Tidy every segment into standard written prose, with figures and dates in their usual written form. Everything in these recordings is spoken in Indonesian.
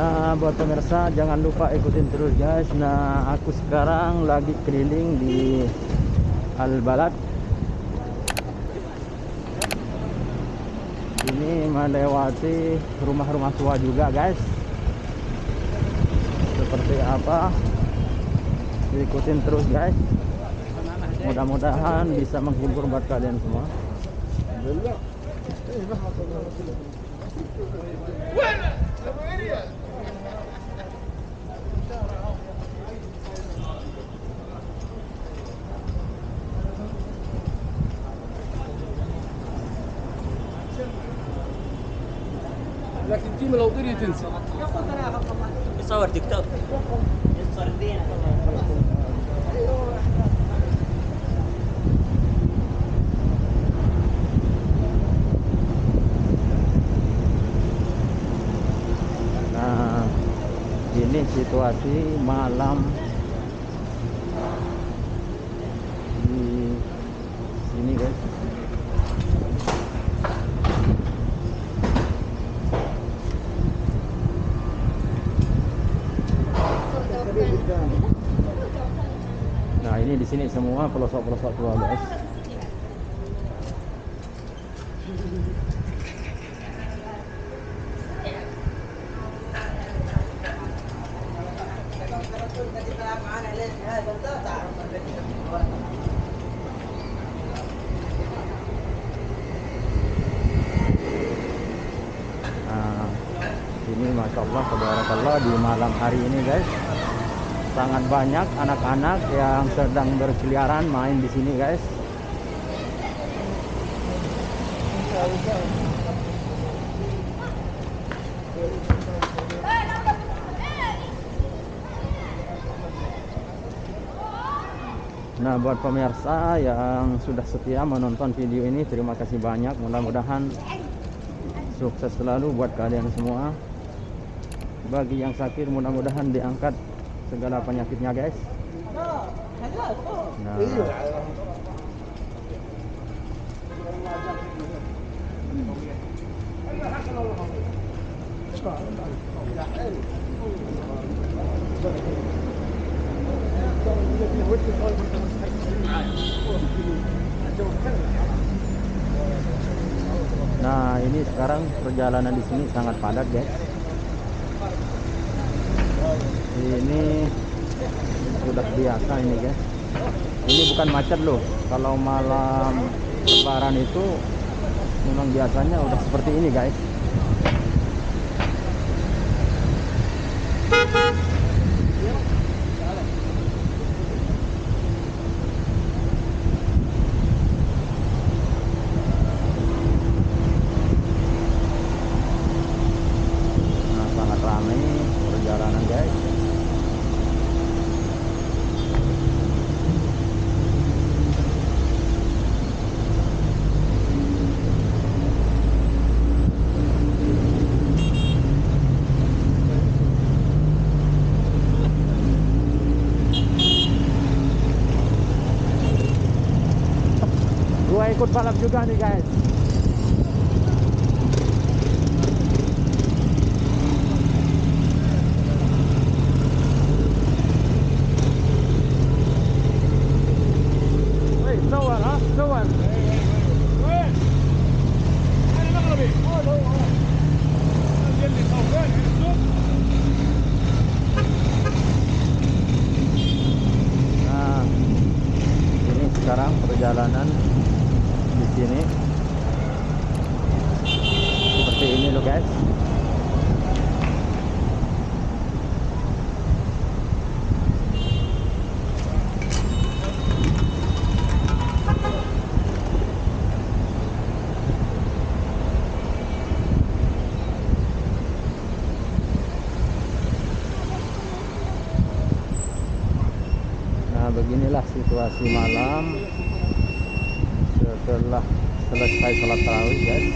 Nah, buat pemirsa jangan lupa ikutin terus guys. Nah, aku sekarang lagi keliling di Al Balad. Ini melewati rumah-rumah tua juga guys. Seperti apa? Ikutin terus guys. Mudah-mudahan bisa menghibur buat kalian semua. لكن تيم لو قدر تنسى يصور تيك توك يصور الدين Ini situasi malam di sini guys. Nah, ini di sini semua pelosok-pelosok keluar guys. Ini Masya Allah, Tabarakallah, di malam hari ini guys sangat banyak anak-anak yang sedang berkeliaran main di sini guys. Nah, buat pemirsa yang sudah setia menonton video ini, terima kasih banyak. Mudah-mudahan sukses selalu buat kalian semua. Bagi yang sakit, mudah-mudahan diangkat segala penyakitnya guys. Nah, ini sekarang perjalanan di sini sangat padat guys. Ini sudah biasa ini guys. Ini bukan macet loh. Kalau malam lebaran itu memang biasanya udah seperti ini guys. Ikut balap juga nih guys. Nah, ini sekarang perjalanan di sini seperti ini loh guys. Nah, beginilah situasi malam setelah selesai salat tarawih guys.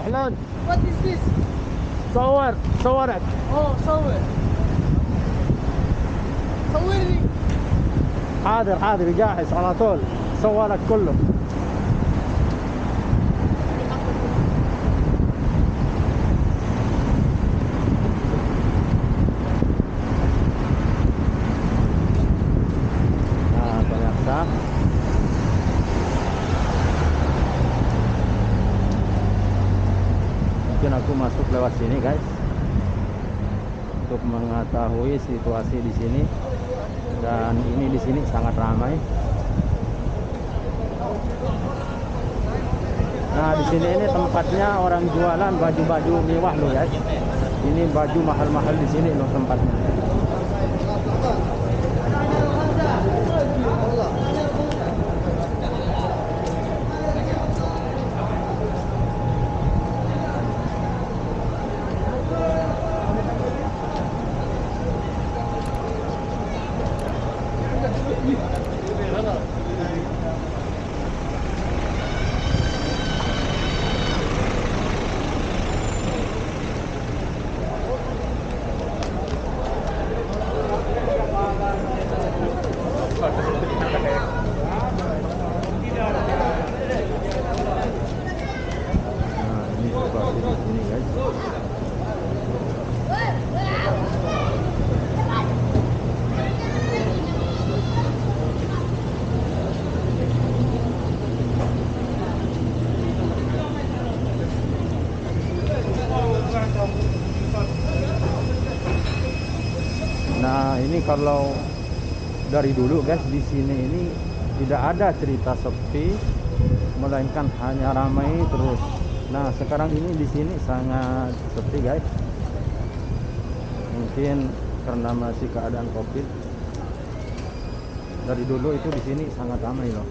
What is this? What is this? صور صورك. أوه صور. صورني. حاضر حاضر جاهز على طول صورك كله. Mungkin aku masuk lewat sini guys untuk mengetahui situasi di sini, dan ini di sini sangat ramai. Nah di sini ini tempatnya orang jualan baju-baju mewah loh guys. Ini baju mahal-mahal di sini loh tempatnya. Nah ini kalau dari dulu guys di sini ini tidak ada cerita sepi, melainkan hanya ramai terus. Nah sekarang ini di sini sangat sepi guys, mungkin karena masih keadaan COVID. Dari dulu itu di sini sangat ramai loh.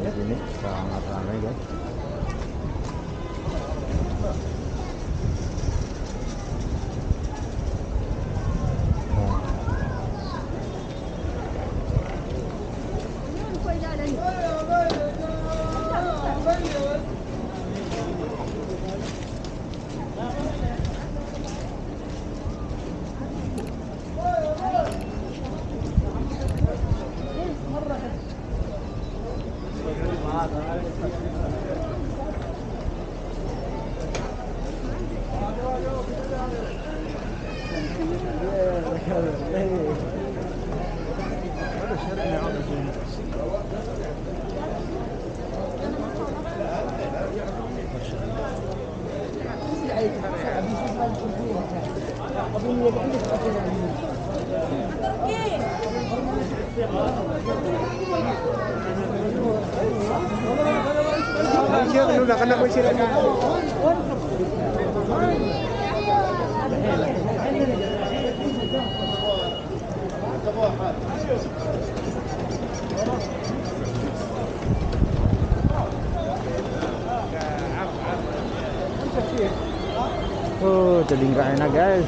Di sini sangat ramai guys. Oh, jadi nggak enak guys,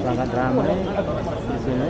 sangat ramai di sini.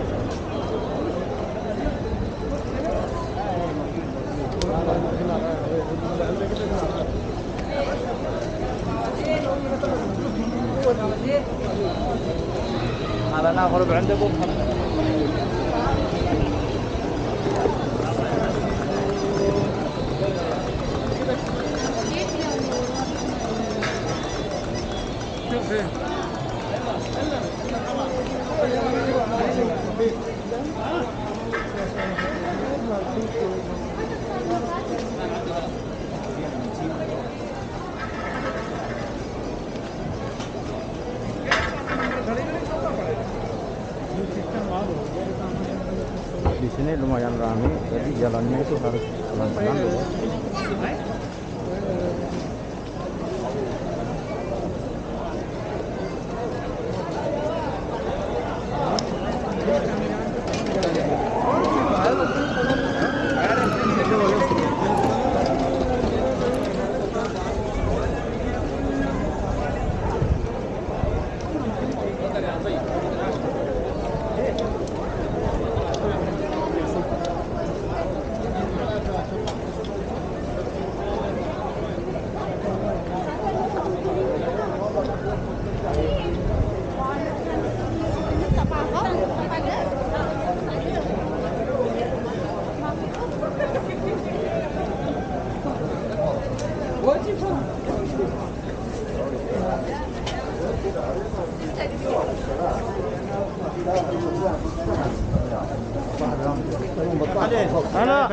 Di sini lumayan ramai, jadi jalannya itu harus pelan-pelan dulu.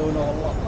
Allah.